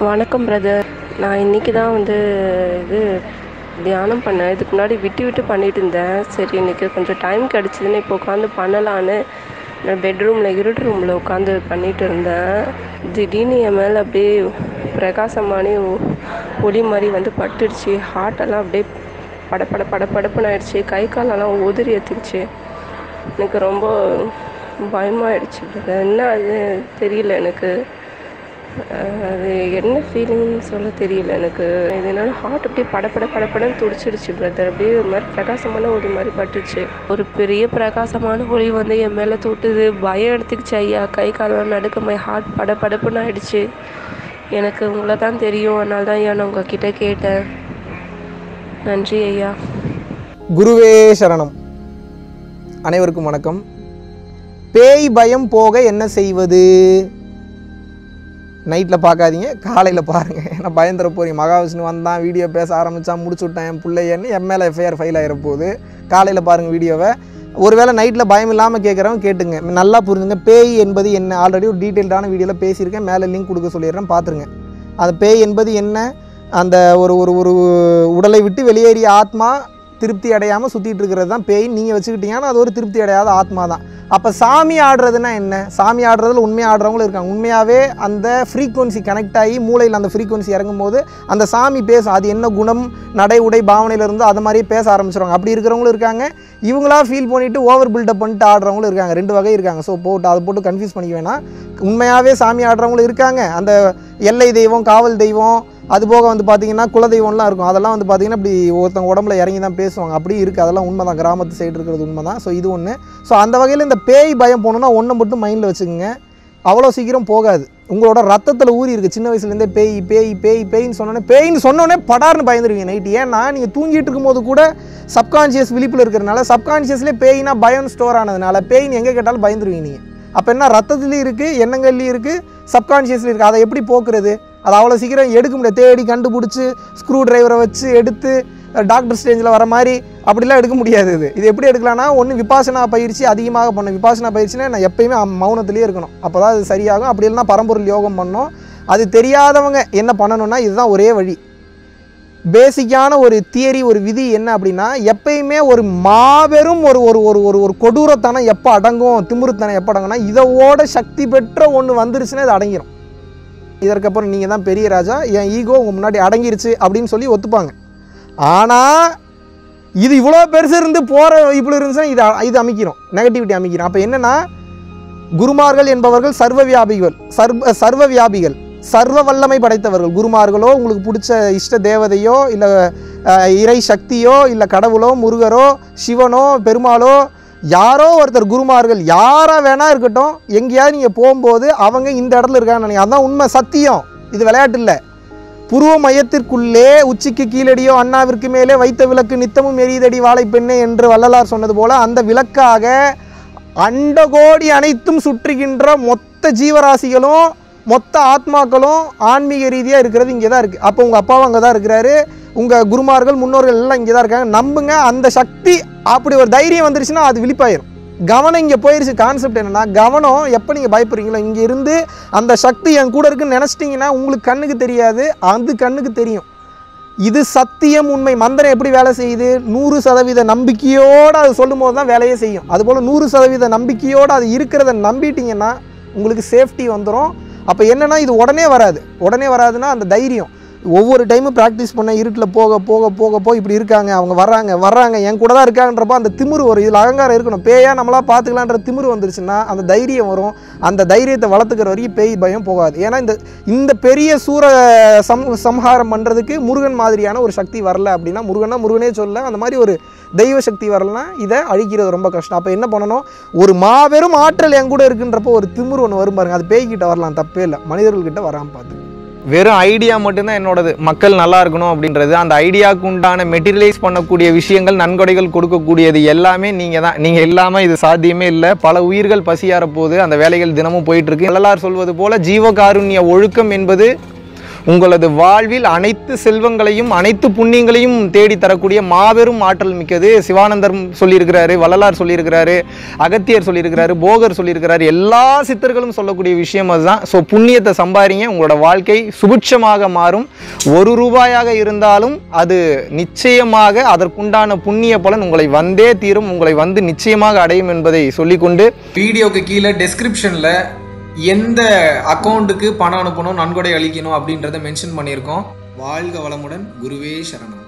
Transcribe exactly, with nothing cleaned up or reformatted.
வணக்கம் பிரதர். நான் இன்றைக்கி தான் வந்து இது தியானம் பண்ணேன். இதுக்கு முன்னாடி விட்டு விட்டு பண்ணிகிட்டு இருந்தேன். சரி இன்றைக்கி கொஞ்சம் டைம் கிடச்சிதுன்னு இப்போ உட்காந்து பண்ணலான்னு நான் பெட்ரூமில் இருட்டு ரூமில் உட்காந்து பண்ணிகிட்டு இருந்தேன். திடீர்னு என் மேலே அப்படியே பிரகாசமான ஒளி மாதிரி வந்து பட்டுடுச்சு. ஹார்ட்டெல்லாம் அப்படியே படப்பட படப்படப்புன்னு ஆயிடுச்சு. கை காலெல்லாம் உதிரி ஏற்றிடுச்சு. எனக்கு ரொம்ப பயமாகிடுச்சு. என்ன அது தெரியல எனக்கு. அது என்ன ஃபீலிங்னு சொல்ல தெரியல எனக்கு. இது என்னோட ஹார்ட் அப்படியே படப்பட படப்படன்னு துடிச்சிடுச்சு பிரதர். அப்படியே ஒரு மாதிரி பிரகாசமான ஒளி மாதிரி பட்டுச்சு. ஒரு பெரிய பிரகாசமான ஒளி வந்து என் மேலே தொட்டுது. பயம் எடுத்துக்கிச்சு ஐயா. கை காலெல்லாம் நடுக்கமாக ஹார்ட் பட படப்புன்னு ஆயிடுச்சு. எனக்கு உங்களை தான் தெரியும், அதனால தான் ஐயா நான் உங்ககிட்ட கேட்டேன். நன்றி ஐயா. குருவே சரணம். அனைவருக்கும் வணக்கம். பேய் பயம் போக என்ன செய்வது? நைட்டில் பார்க்காதீங்க, காலையில் பாருங்கள். ஏன்னா பயந்துட போகிறீங்க. மகாவிஷ்ணு வந்தான், வீடியோ பேச ஆரம்பித்தான், முடிச்சு விட்டேன் என் பிள்ளையன்னு என் மேலே எஃப்ஐஆர் ஃபைல் ஆகிடப்போகுது. காலையில் பாருங்கள் வீடியோவை. ஒருவேளை நைட்டில் பயம் இல்லாமல் கேட்குறவங்க கேட்டுங்க. நல்லா புரிஞ்சுங்க பேய் என்பது என்ன. ஆல்ரெடி ஒரு டீட்டெயில்டான வீடியோவில் பேசியிருக்கேன். மேலே லிங்க் கொடுக்க சொல்லிடுறேன், பார்த்துருங்க. அந்த பேய் என்பது என்ன, அந்த ஒரு ஒரு ஒரு உடலை விட்டு வெளியேறிய ஆத்மா திருப்தி அடையாமல் சுற்றிட்டு இருக்கிறது தான் பேய். நீங்கள் வச்சுக்கிட்டீங்கன்னா அது ஒரு திருப்தி அடையாத ஆத்மா தான். அப்போ சாமி ஆடுறதுன்னா என்ன? சாமி ஆடுறதுல உண்மையாக ஆடுறவங்களும் இருக்காங்க. உண்மையாகவே அந்த ஃப்ரீக்குவன்சி கனெக்ட் ஆகி மூளையில் அந்த ஃப்ரீக்குவன்சி இறங்கும் போது அந்த சாமி பேசும். அது என்ன குணம், நடை, உடை, பாவனையிலிருந்து அது மாதிரியே பேச ஆரம்பிச்சிருவாங்க. அப்படி இருக்கிறவங்களும் இருக்காங்க. இவங்களா ஃபீல் பண்ணிவிட்டு ஓவர் பில்டப் பண்ணிட்டு ஆடுறவங்களும் இருக்காங்க. ரெண்டு வகை இருக்காங்க. ஸோ போட்டு அதை போட்டு கன்ஃபியூஸ் பண்ணிக்க வேணாம். உண்மையாகவே சாமி ஆடுறவங்களும் இருக்காங்க. அந்த எல்லை தெய்வம், காவல் தெய்வம், அதுபோக வந்து பார்த்திங்கன்னா குலதெய்வம்லாம் இருக்கும். அதெல்லாம் வந்து பார்த்திங்கன்னா இப்படி ஒருத்தவங்க உடம்புல இறங்கி தான் பேசுவாங்க. அப்படி இருக்குது. அதெல்லாம் உண்மை தான். கிராமத்து சைடு இருக்கிறது உண்மை தான். ஸோ இது ஒன்று. ஸோ அந்த வகையில் இந்த பேய் பயம் போகணுன்னா ஒன்று மட்டும் மைண்டில் வச்சுக்கோங்க, அவ்வளோ சீக்கிரம் போகாது. உங்களோட ரத்தத்தில் ஊறி இருக்குது. சின்ன வயசுலேருந்தே பேய் பேய் பேய் பேயின்னு சொன்னோன்னே பேயின்னு சொன்னோன்னே படார்னு பயந்துருவீங்க நைட்டு. ஏன்னா நீங்கள் தூங்கிட்டு இருக்கும்போது கூட சப்கான்ஷியஸ் விழிப்பில் இருக்கிறதுனால, சப்கான்ஷியஸ்லேயே பேயினா பயம் ஸ்டோர் ஆனதுனால பேயின்னு எங்கே கேட்டாலும் பயந்துருவீங்க நீங்கள். அப்போ என்ன, ரத்தத்துலேயும் இருக்குது, எண்ணங்கள்லேயும் இருக்குது, சப்கான்ஷியஸ்லேயும் இருக்குது. அதை எப்படி போக்குறது? அது அவ்வளோ சீக்கிரம் எடுக்க முடியாது. தேடி கண்டுபிடிச்சி ஸ்க்ரூ டிரைவரை வச்சு எடுத்து டாக்டர் ஸ்டேஜில் வர மாதிரி அப்படிலாம் எடுக்க முடியாது. இது இது எப்படி எடுக்கலாம்னா, ஒன்று விபாசனா பயிற்சி அதிகமாக பண்ணணும். விபாசனா பயிற்சினா நான் எப்போயுமே மௌனத்துலேயே இருக்கணும். அப்போ தான் அது சரியாகும். அப்படி இல்லைனா பரம்பொருள் யோகம் பண்ணணும். அது தெரியாதவங்க என்ன பண்ணணும்னா, இதுதான் ஒரே வழி. பேசிக்கான ஒரு தியரி, ஒரு விதி என்ன அப்படின்னா, எப்பயுமே ஒரு மாபெரும் ஒரு ஒரு ஒரு ஒரு கொடூரத்தனம் எப்போ அடங்கும், திமிருத்தனம் எப்போ அடங்கும்னா, இதோட சக்தி பெற்ற ஒன்று வந்துருச்சுன்னா இது அடங்கிடும். இதற்கப்புறம் நீங்கள் தான் பெரிய ராஜா, என் ஈகோ உங்கள் முன்னாடி அடங்கிருச்சு அப்படின்னு சொல்லி ஒத்துப்பாங்க. ஆனால் இது இவ்வளோ பெருசு இருந்து போகிற இப்படி இருந்துச்சுன்னா இது இது அமைக்கிறோம், நெகட்டிவிட்டி அமைக்கிறோம். அப்போ என்னென்னா, குருமார்கள் என்பவர்கள் சர்வ வியாபிகள், சர்வ சர்வ வியாபிகள், சர்வ வல்லமை படைத்தவர்கள். குருமார்களோ, உங்களுக்கு பிடிச்ச இஷ்ட தேவதையோ, இல்லை இறை சக்தியோ, இல்லை கடவுளோ, முருகரோ, சிவனோ, பெருமாளோ, யாரோ ஒருத்தர் குருமார்கள் யாராக வேணா இருக்கட்டும். எங்கேயாவது நீங்கள் போகும்போது அவங்க இந்த இடத்துல இருக்காங்கன்னு நினைக்கிறேன். அதுதான் உண்மை, சத்தியம். இது விளையாட்டு இல்லை. புருவ மையத்திற்குள்ளே உச்சிக்கு கீழடியோ அண்ணாவிற்கு மேலே வைத்த விளக்கு நித்தமும் எரியதடி வாழைப்பெண்ணே என்று வள்ளலார் சொன்னது போல், அந்த விளக்காக அண்டகோடி அனைத்தும் சுற்றுகின்ற மொத்த ஜீவராசிகளும் மொத்த ஆத்மாக்களும் ஆன்மீக ரீதியாக இருக்கிறது இங்கே தான் இருக்குது. அப்போ உங்கள் அப்பாவும் அங்கே தான் இருக்கிறாரு, உங்கள் குருமார்கள் முன்னோர்கள் எல்லாம் இங்கே தான் இருக்காங்க. நம்புங்க. அந்த சக்தி அப்படி ஒரு தைரியம் வந்துருச்சுன்னா அது விழிப்பாயிரும். கவனம் இங்கே போயிடுச்சு. கான்செப்ட் என்னென்னா, கவனம் எப்போ நீங்கள் பயப்படுறீங்களோ இங்கே இருந்து அந்த சக்தி என் கூட இருக்குன்னு நினச்சிட்டிங்கன்னா உங்களுக்கு கண்ணுக்கு தெரியாது, அது கண்ணுக்கு தெரியும். இது சத்தியம், உண்மை. மந்திரம் எப்படி வேலை செய்யுது? நூறு சதவீத நம்பிக்கையோடு அது சொல்லும் போது தான் வேலையே செய்யும். அதுபோல் நூறு சதவீத நம்பிக்கையோடு அது இருக்கிறத நம்பிட்டிங்கன்னா உங்களுக்கு சேஃப்டி வந்துடும். அப்போ என்னென்னா, இது உடனே வராது. உடனே வராதுன்னா அந்த தைரியம் ஒவ்வொரு டைமும் ப்ராக்டிஸ் பண்ண இருட்டில் போக போக போக போக இப்படி இருக்காங்க, அவங்க வர்றாங்க வர்றாங்க என் கூட தான் இருக்காங்கன்றப்போ அந்த திமிரு வரும். இதில் அகங்காரம் இருக்கணும். பேயாக நம்மளா பார்த்துக்கலான்ற திமிரு வந்துருச்சுன்னா அந்த தைரியம் வரும். அந்த தைரியத்தை வளர்த்துக்கிற வரைக்கும் பேய் பயம் போகாது. ஏன்னா இந்த இந்த பெரிய சூர சம் சம்ஹாரம் பண்ணுறதுக்கு முருகன் மாதிரியான ஒரு சக்தி வரல அப்படின்னா, முருகன்னா முருகனே சொல்ல, அந்த மாதிரி ஒரு தெய்வ சக்தி வரலன்னா இதை அழிக்கிறது ரொம்ப கஷ்டம். அப்போ என்ன பண்ணணும், ஒரு மாபெரும் ஆற்றல் என் கூட இருக்குன்றப்போ ஒரு திமிரு ஒன்று வரும் பாருங்கள். அது பேய்கிட்ட வரலாம், தப்பே இல்லை. மனிதர்கள்கிட்ட வராமல் பார்த்து. வெறும் ஐடியா மட்டும்தான் என்னோடது. மக்கள் நல்லா இருக்கணும் அப்படின்றது. அந்த ஐடியாவுக்கு உண்டான மெட்டீரியலைஸ் பண்ணக்கூடிய விஷயங்கள், நன்கொடைகள் கொடுக்கக்கூடியது எல்லாமே நீங்கள் தான். நீங்கள் இல்லாமல் இது சாத்தியமே இல்லை. பல உயிர்கள் பசியாரப்போது அந்த வேலைகள் தினமும் போயிட்டுருக்கு. எல்லாரும் சொல்வது போல் ஜீவகாருண்ய ஒழுக்கம் என்பது உங்களது வாழ்வில் அனைத்து செல்வங்களையும் அனைத்து புண்ணியங்களையும் தேடி தரக்கூடிய மாபெரும் ஆற்றல் மிக்கது. சிவானந்தர் சொல்லியிருக்கிறாரு, வள்ளலார் சொல்லியிருக்கிறாரு, அகத்தியர் சொல்லியிருக்கிறாரு, போகர் சொல்லியிருக்கிறாரு, எல்லா சித்தர்களும் சொல்லக்கூடிய விஷயம் அதுதான். ஸோ புண்ணியத்தை சம்பாதிங்க, உங்களோட வாழ்க்கை சுபிட்சமாக மாறும். ஒரு ரூபாயாக இருந்தாலும் அது நிச்சயமாக அதற்குண்டான புண்ணிய பலன் உங்களை வந்தே தீரும், உங்களை வந்து நிச்சயமாக அடையும் என்பதை சொல்லிக்கொண்டு வீடியோக்கு கீழே டெஸ்கிரிப்ஷனில் எந்த அக்கௌண்ட்டுக்கு பணம் அனுப்பணும், நன்கொடை அளிக்கணும் அப்படின்றத மென்ஷன் பண்ணியிருக்கோம். வாழ்க வளமுடன். குருவே சரணம்.